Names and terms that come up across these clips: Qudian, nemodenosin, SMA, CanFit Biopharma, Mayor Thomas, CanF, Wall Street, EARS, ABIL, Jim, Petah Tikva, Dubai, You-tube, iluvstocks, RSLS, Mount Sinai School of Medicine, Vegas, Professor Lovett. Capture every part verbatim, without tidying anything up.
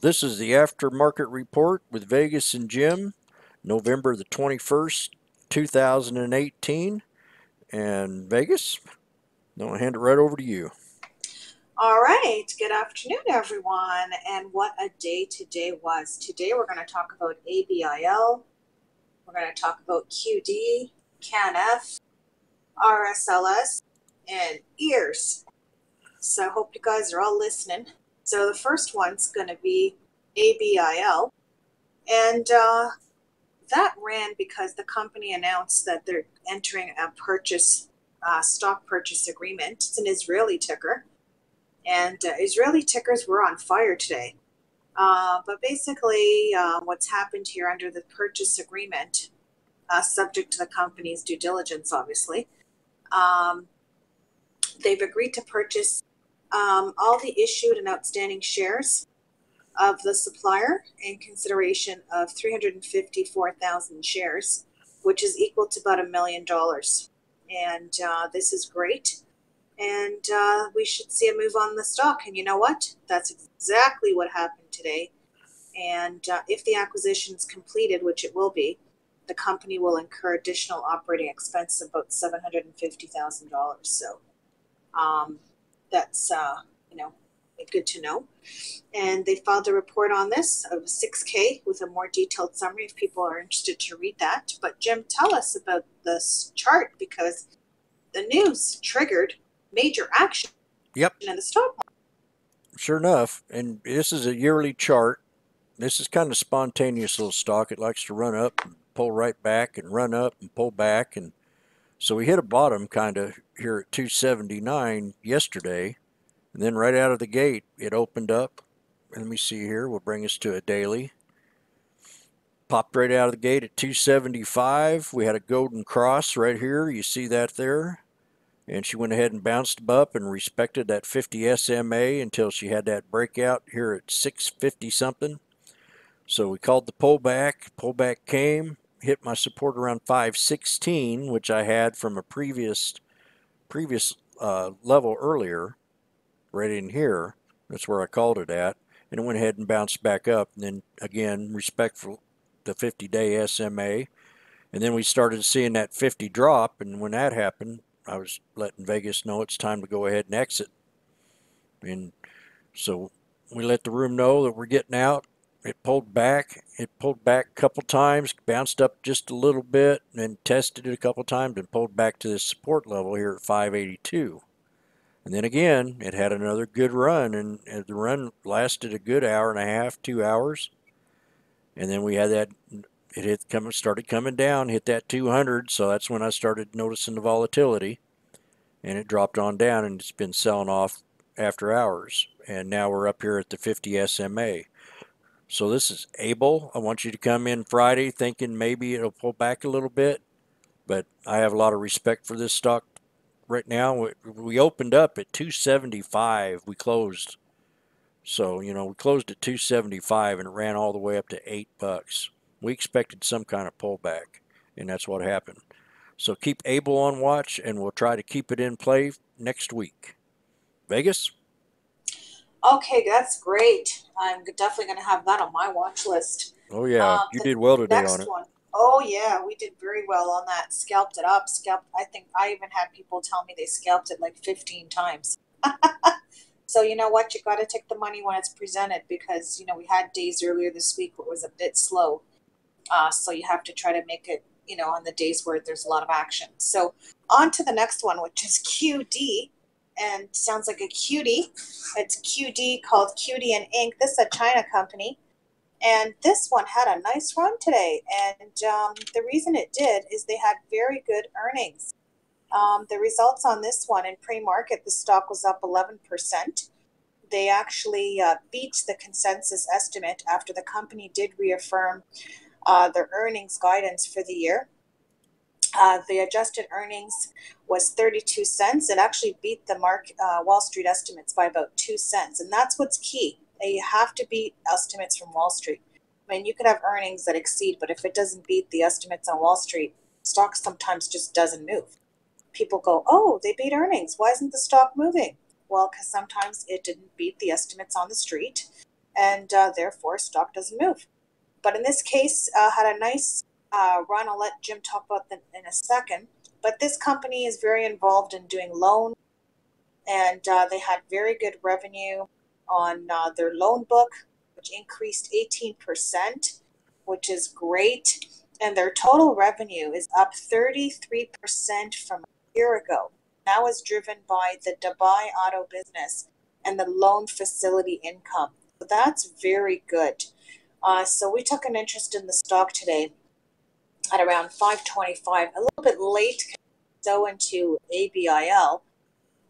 So this is the aftermarket report with Vegas and Jim, November the twenty-first, two thousand eighteen. And Vegas, I'm going to hand it right over to you. All right, good afternoon, everyone. And what a day today was. Today we're going to talk about A B I L. We're going to talk about Q D, CanF, R S L S, and EARS. So I hope you guys are all listening. So the first one's going to be A B I L, and uh, that ran because the company announced that they're entering a purchase uh, stock purchase agreement. It's an Israeli ticker, and uh, Israeli tickers were on fire today. Uh, but basically, uh, what's happened here under the purchase agreement, uh, subject to the company's due diligence, obviously, um, they've agreed to purchase Um, all the issued and outstanding shares of the supplier in consideration of three hundred fifty-four thousand shares, which is equal to about a million dollars. And uh, this is great. And uh, we should see a move on the stock. And you know what? That's exactly what happened today. And uh, if the acquisition is completed, which it will be, the company will incur additional operating expenses of about seven hundred fifty thousand dollars. So, um, that's, uh, you know, good to know. And they filed a report on this of six K with a more detailed summary if people are interested to read that. But Jim, tell us about this chart because the news triggered major action yep. in the stock market. Sure enough. And this is a yearly chart. This is kind of spontaneous little stock. It likes to run up and pull right back and run up and pull back. And so we hit a bottom kind of here at two seventy-nine yesterday, and then right out of the gate it opened up. Let me see here, we'll bring us to a daily. Popped right out of the gate at two seventy-five. We had a golden cross right here, you see that there, and she went ahead and bounced up and respected that fifty S M A until she had that breakout here at six fifty something. So we called the pullback. Pullback came, hit my support around five sixteen, which I had from a previous previous uh, level earlier, right in here. That's where I called it at, and it went ahead and bounced back up, and then again respectful the fifty day S M A, and then we started seeing that fifty drop, and when that happened I was letting Vegas know it's time to go ahead and exit. And so we let the room know that we're getting out. It pulled back. It pulled back a couple times, bounced up just a little bit, and then tested it a couple times and pulled back to this support level here at five eighty-two. And then again, it had another good run, and the run lasted a good hour and a half, two hours. And then we had that, it hit, come, started coming down, hit that two hundred, so that's when I started noticing the volatility. And it dropped on down, and it's been selling off after hours. And now we're up here at the fifty S M A. So this is ABIL. I want you to come in Friday thinking maybe it'll pull back a little bit, but I have a lot of respect for this stock right now. We opened up at two seventy-five. We closed. So, you know, we closed at two seventy-five and it ran all the way up to eight bucks. We expected some kind of pullback, and that's what happened. So keep ABIL on watch, and we'll try to keep it in play next week. Vegas? Okay, that's great. I'm definitely going to have that on my watch list. Oh, yeah. Um, you did well today on it. One. Oh, yeah. We did very well on that. Scalped it up. Scalped. I think I even had people tell me they scalped it like fifteen times. So, you know what? You got to take the money when it's presented because, you know, we had days earlier this week where it was a bit slow. Uh, so you have to try to make it, you know, on the days where there's a lot of action. So on to the next one, which is Q D. And sounds like a cutie. It's Q D, called Qudian Incorporated. This is a China company. And this one had a nice run today. And um, the reason it did is they had very good earnings. Um, the results on this one in pre-market, the stock was up eleven percent. They actually uh, beat the consensus estimate after the company did reaffirm uh, their earnings guidance for the year. Uh, the adjusted earnings was thirty-two cents. It actually beat the mark, uh, Wall Street estimates by about two cents. And that's what's key. You have to beat estimates from Wall Street. I mean, you could have earnings that exceed, but if it doesn't beat the estimates on Wall Street, stock sometimes just doesn't move. People go, oh, they beat earnings. Why isn't the stock moving? Well, because sometimes it didn't beat the estimates on the street. and uh, therefore stock doesn't move. But in this case, uh, had a nice uh, run. I'll let Jim talk about that in a second. But this company is very involved in doing loans, and uh, they had very good revenue on uh, their loan book, which increased eighteen percent, which is great. And their total revenue is up thirty-three percent from a year ago. That was driven by the Dubai auto business and the loan facility income. So that's very good. Uh, so we took an interest in the stock today at around five twenty-five, a little bit late so into A B I L,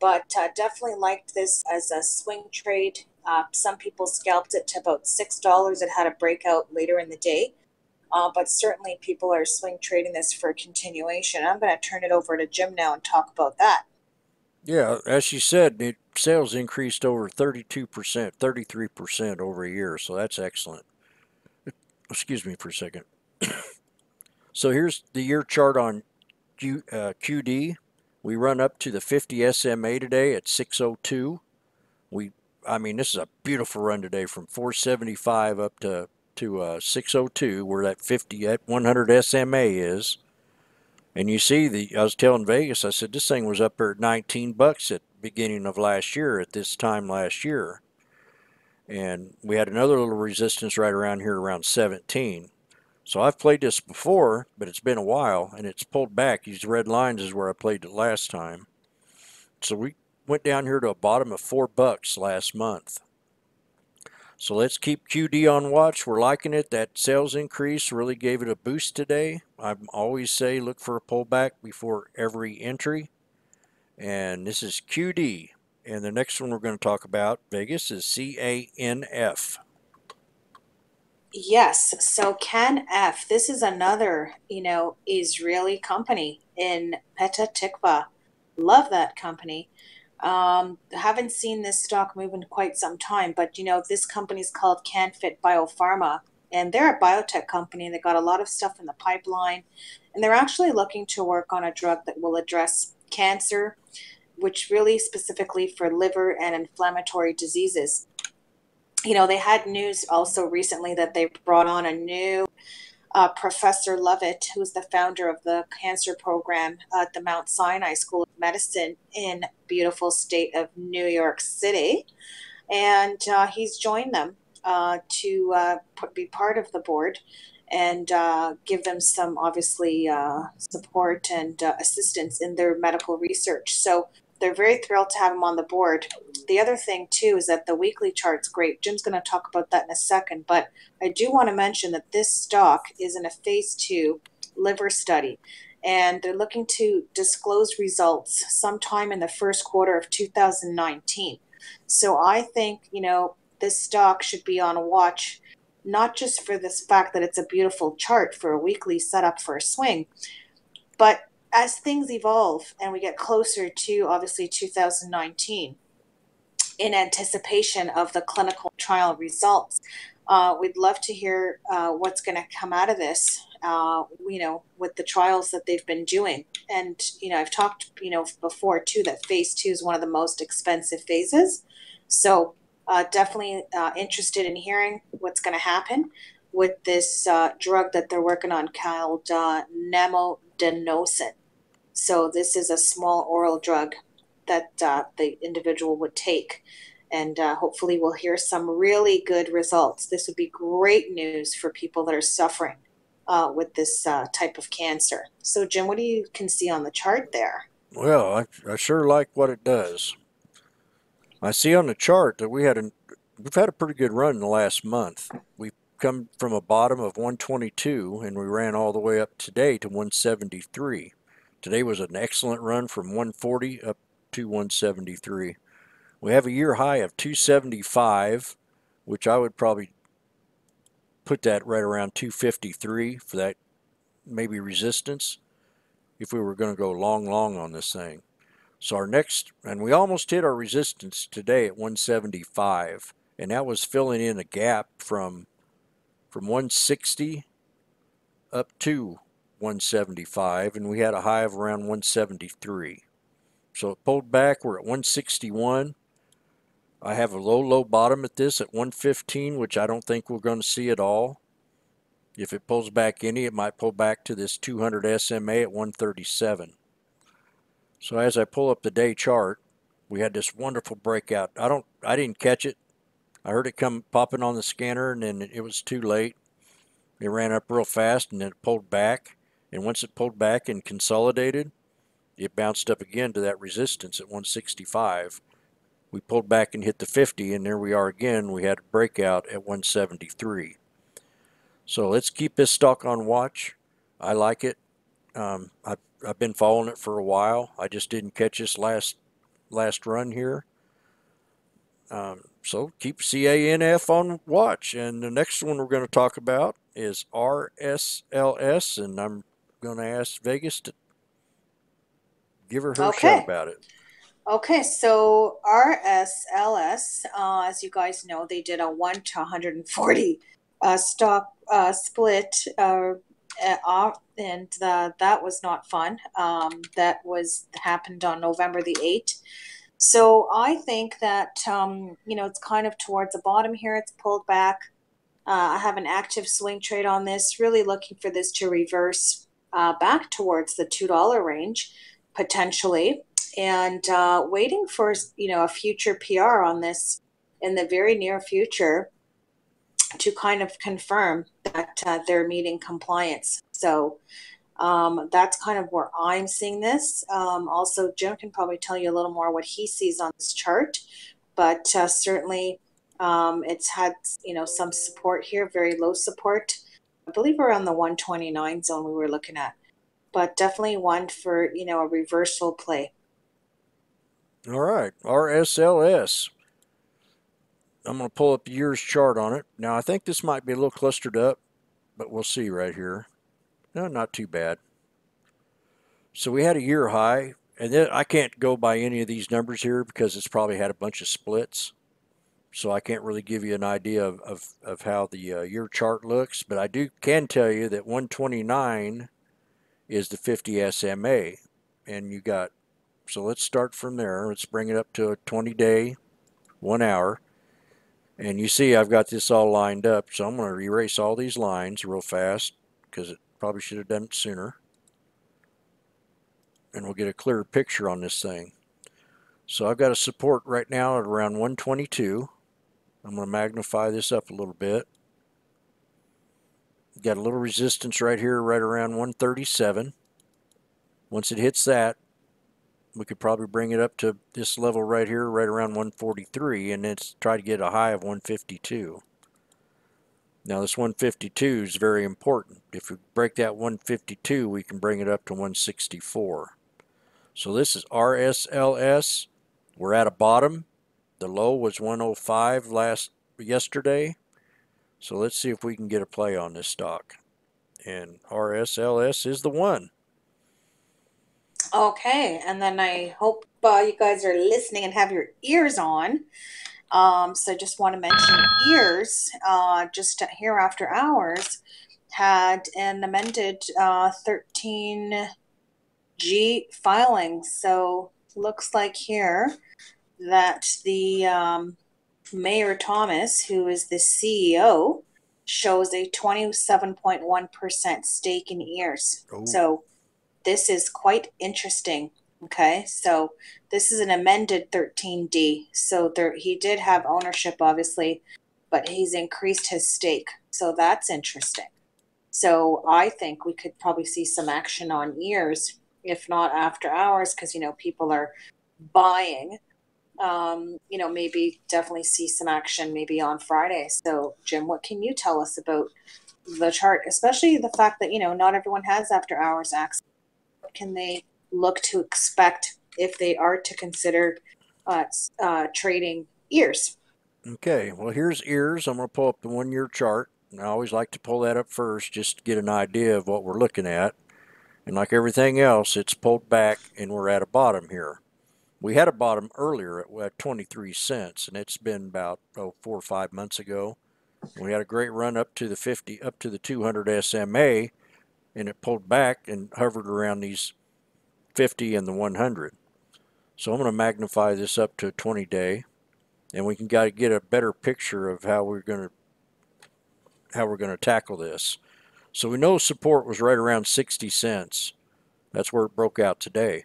but uh, definitely liked this as a swing trade. Uh, some people scalped it to about six dollars. It had a breakout later in the day, uh, but certainly people are swing trading this for continuation. I'm going to turn it over to Jim now and talk about that. Yeah, as she said, it, sales increased over thirty-two percent, thirty-three percent over a year, so that's excellent. Excuse me for a second. So here's the year chart on Q, uh, Q D. We run up to the fifty S M A today at six oh two. We, I mean, this is a beautiful run today from four seventy-five up to to uh, six oh two, where that fifty at one hundred S M A is. And you see, the I was telling Vegas, I said this thing was up there at nineteen bucks at the beginning of last year at this time last year. And we had another little resistance right around here, around seventeen. So I've played this before, but it's been a while, and it's pulled back. These red lines is where I played it last time. So we went down here to a bottom of four bucks last month. So let's keep Q D on watch. We're liking it. That sales increase really gave it a boost today. I always say look for a pullback before every entry. And this is Q D. And the next one we're going to talk about, Vegas, is C A N F. Yes, so CanF, this is another, you know, Israeli company in Petah Tikva. Love that company. Um, haven't seen this stock move in quite some time, but, you know, this company is called CanFit Biopharma, and they're a biotech company, and they got a lot of stuff in the pipeline, and they're actually looking to work on a drug that will address cancer, which really specifically for liver and inflammatory diseases. You know, they had news also recently that they brought on a new uh, Professor Lovett, who's the founder of the cancer program at the Mount Sinai School of Medicine in beautiful state of New York City. And uh, he's joined them uh, to uh, be part of the board and uh, give them some, obviously, uh, support and uh, assistance in their medical research. So they're very thrilled to have him on the board. The other thing, too, is that the weekly chart's great. Jim's going to talk about that in a second. But I do want to mention that this stock is in a phase two liver study. And they're looking to disclose results sometime in the first quarter of two thousand nineteen. So I think, you know, this stock should be on watch, not just for this fact that it's a beautiful chart for a weekly setup for a swing, but as things evolve and we get closer to, obviously, two thousand nineteen, in anticipation of the clinical trial results, uh, we'd love to hear uh, what's going to come out of this, uh, you know, with the trials that they've been doing. And, you know, I've talked, you know, before, too, that phase two is one of the most expensive phases. So uh, definitely uh, interested in hearing what's going to happen with this uh, drug that they're working on called uh, nemodenosin. So this is a small oral drug that uh, the individual would take, and uh, hopefully we'll hear some really good results. This would be great news for people that are suffering uh, with this uh, type of cancer. So, Jim, what do you can see on the chart there? Well, I, I sure like what it does. I see on the chart that we had a, we've had a pretty good run in the last month. We've come from a bottom of one twenty-two, and we ran all the way up today to one seventy-three. Today was an excellent run from one forty up to one seventy-three. We have a year high of two seventy-five, which I would probably put that right around two fifty-three for that maybe resistance if we were going to go long, long on this thing. So our next, and we almost hit our resistance today at one seventy-five, and that was filling in a gap from from one sixty up to one seventy-five, and we had a high of around one seventy-three. So it pulled back. We're at one sixty-one. I have a low, low bottom at this at one fifteen, which I don't think we're going to see at all. If it pulls back any, it might pull back to this two hundred S M A at one thirty-seven. So as I pull up the day chart, we had this wonderful breakout. I don't, I didn't catch it. I heard it come popping on the scanner, and then it was too late. It ran up real fast, and then it pulled back. And once it pulled back and consolidated, it bounced up again to that resistance at one sixty-five. We pulled back and hit the fifty, and there we are again. We had a breakout at one seventy-three. So let's keep this stock on watch. I like it. Um, I've, I've been following it for a while. I just didn't catch this last last run here. Um, so keep C A N F on watch. And the next one we're going to talk about is R S L S, and I'm going to ask Vegas to give her her okay. shot about it. Okay, so R S L S, uh, as you guys know, they did a one to one forty uh, stock uh, split uh, off, and uh, that was not fun. Um, that was happened on November the eighth. So I think that, um, you know, it's kind of towards the bottom here. It's pulled back. Uh, I have an active swing trade on this, really looking for this to reverse uh, back towards the two dollar range, potentially. And uh, waiting for, you know, a future P R on this in the very near future to kind of confirm that uh, they're meeting compliance. So um, that's kind of where I'm seeing this. Um, also, Jim can probably tell you a little more what he sees on this chart, but uh, certainly um, it's had, you know, some support here, very low support. I believe around the one twenty-nine zone we were looking at, but definitely one for, you know, a reversal play. All right, R S L S. I'm going to pull up the E A R S chart on it. Now, I think this might be a little clustered up, but we'll see right here. No, not too bad. So we had a E A R high, and then I can't go by any of these numbers here because it's probably had a bunch of splits. So I can't really give you an idea of, of, of how the uh, E A R chart looks, but I do can tell you that one twenty-nine is the fifty S M A, and you got... So let's start from there. Let's bring it up to a twenty day, one hour. And you see I've got this all lined up. So I'm going to erase all these lines real fast because it probably should have done it sooner. And we'll get a clearer picture on this thing. So I've got a support right now at around one twenty-two. I'm going to magnify this up a little bit. Got a little resistance right here, right around one thirty-seven. Once it hits that, we could probably bring it up to this level right here, right around one forty-three, and then try to get a high of one fifty-two. Now this one fifty-two is very important. If we break that one fifty-two, we can bring it up to one sixty-four. So this is R S L S. We're at a bottom. The low was one oh five last yesterday. So let's see if we can get a play on this stock. And R S L S is the one. Okay, and then I hope uh, you guys are listening and have your ears on. Um, so I just want to mention E A R S, uh, just here after hours, had an amended uh, thirteen G filing. So looks like here that the um, Mayor Thomas, who is the C E O, shows a twenty-seven point one percent stake in E A R S. Oh. So this is quite interesting. Okay, so this is an amended thirteen D. So there, he did have ownership, obviously, but he's increased his stake. So that's interesting. So I think we could probably see some action on E A R S, if not after hours, because, you know, people are buying. Um, you know, maybe definitely see some action maybe on Friday. So, Jim, what can you tell us about the chart, especially the fact that, you know, not everyone has after hours access? Can they look to expect if they are to consider uh, uh, trading E A R S? Okay, well, here's E A R S. I'm going to pull up the one-year chart. And I always like to pull that up first just to get an idea of what we're looking at. And like everything else, it's pulled back, and we're at a bottom here. We had a bottom earlier at twenty-three cents, and it's been about oh, four or five months ago. We had a great run up to the fifty, up to the two hundred S M A. And it pulled back and hovered around these fifty and the one hundred. So I'm going to magnify this up to a twenty day. and we can got to get a better picture of how we're going to how we're going to tackle this. So we know support was right around sixty cents. That's where it broke out today,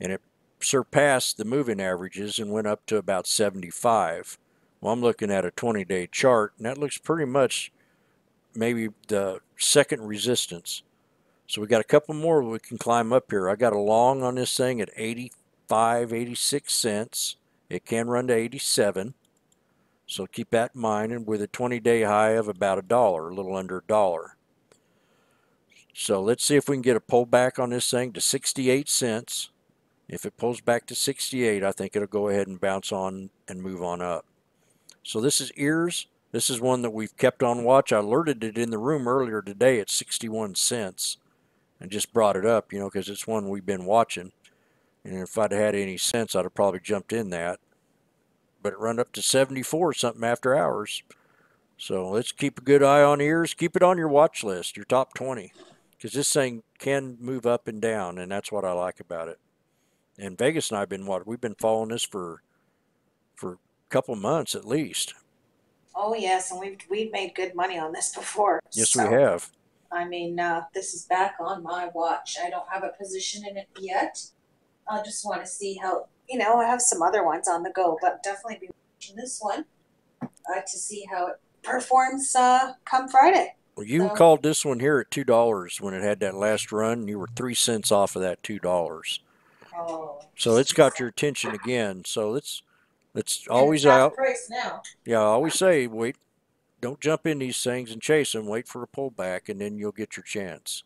and it surpassed the moving averages and went up to about seventy-five. Well, I'm looking at a twenty-day chart, and that looks pretty much maybe the second resistance. So we got a couple more we can climb up here. I got a long on this thing at eighty-five, eighty-six cents. It can run to eighty-seven. So keep that in mind, and with a twenty-day high of about a dollar, a little under a dollar. So let's see if we can get a pullback on this thing to sixty-eight cents. If it pulls back to sixty-eight, I think it'll go ahead and bounce on and move on up. So this is EARS. This is one that we've kept on watch. I alerted it in the room earlier today at sixty-one cents and just brought it up, you know, because it's one we've been watching. And if I'd had any sense, I'd have probably jumped in that. But it run up to seventy-four something after hours. So let's keep a good eye on EARS. Keep it on your watch list, your top twenty, because this thing can move up and down, and that's what I like about it. And Vegas and I have been what we've been following this for for a couple months at least. Oh yes, and we've we've made good money on this before. Yes, so, we have. I mean, uh, this is back on my watch. I don't have a position in it yet. I just want to see how, you know, I have some other ones on the go, but definitely be watching this one uh, to see how it performs uh, come Friday. Well, you so. called this one here at two dollars when it had that last run. You were three cents off of that two dollars. Oh, so it's got your attention again. So let's let's always out. Now. Yeah, I always say wait, don't jump in these things and chase them. Wait for a pullback, and then you'll get your chance.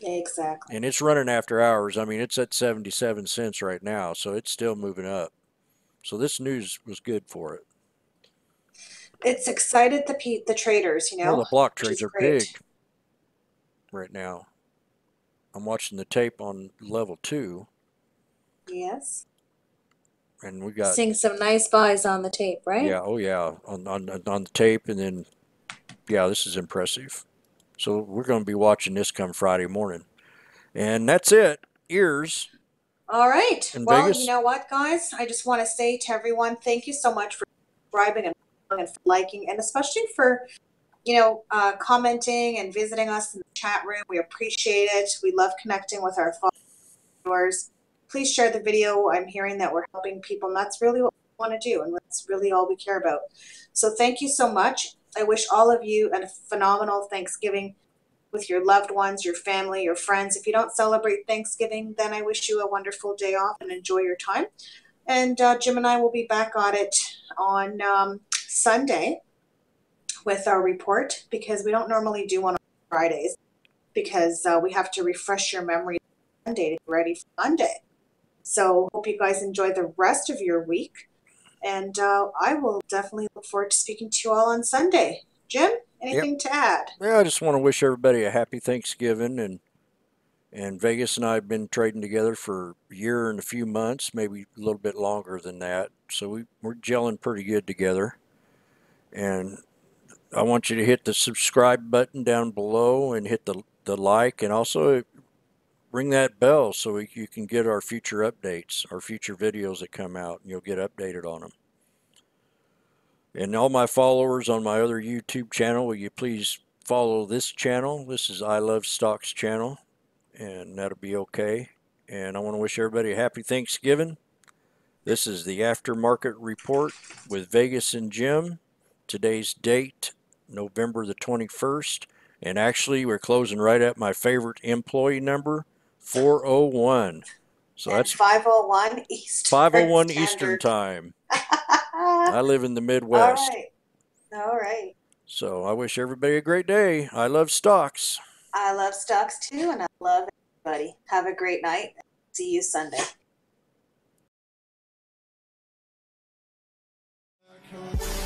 Yeah, exactly. And it's running after hours. I mean, it's at seventy-seven cents right now, so it's still moving up. So this news was good for it. It's excited the the traders, you know. Well, the block trades are big right now. I'm watching the tape on level two. Yes. And we got seeing some nice buys on the tape, right? Yeah. Oh, yeah. On on on the tape, and then yeah, this is impressive. So we're going to be watching this come Friday morning, and that's it. EARS. All right. Well, Vegas. You know what, guys? I just want to say to everyone, thank you so much for subscribing and and for liking, and especially for you know uh, commenting and visiting us in the chat room. We appreciate it. We love connecting with our followers. Please share the video. I'm hearing that we're helping people, and that's really what we want to do, and that's really all we care about. So thank you so much. I wish all of you a phenomenal Thanksgiving with your loved ones, your family, your friends. If you don't celebrate Thanksgiving, then I wish you a wonderful day off and enjoy your time. And uh, Jim and I will be back on it on um, Sunday with our report, because we don't normally do one on Fridays, because uh, we have to refresh your memory Monday to be ready for Monday. So hope you guys enjoy the rest of your week, and uh, I will definitely look forward to speaking to you all on Sunday. Jim, anything yep. to add? Well, I just want to wish everybody a happy Thanksgiving, and and Vegas and I have been trading together for a year and a few months, maybe a little bit longer than that. So we, we're gelling pretty good together, and I want you to hit the subscribe button down below and hit the, the like, and also ring that bell so we, you can get our future updates, our future videos that come out, and you'll get updated on them. And all my followers on my other YouTube channel, will you please follow this channel? This is I Love Stocks channel, and that'll be okay. And I want to wish everybody a happy Thanksgiving. This is the Aftermarket Report with Vegas and Jim. Today's date, November the twenty-first. And actually, we're closing right at my favorite employee number, four oh one. So and that's five oh one Eastern. five oh one Standard. Eastern time. I live in the Midwest. All right. All right. So I wish everybody a great day. I love stocks. I love stocks too, and I love everybody. Have a great night. See you Sunday. Okay.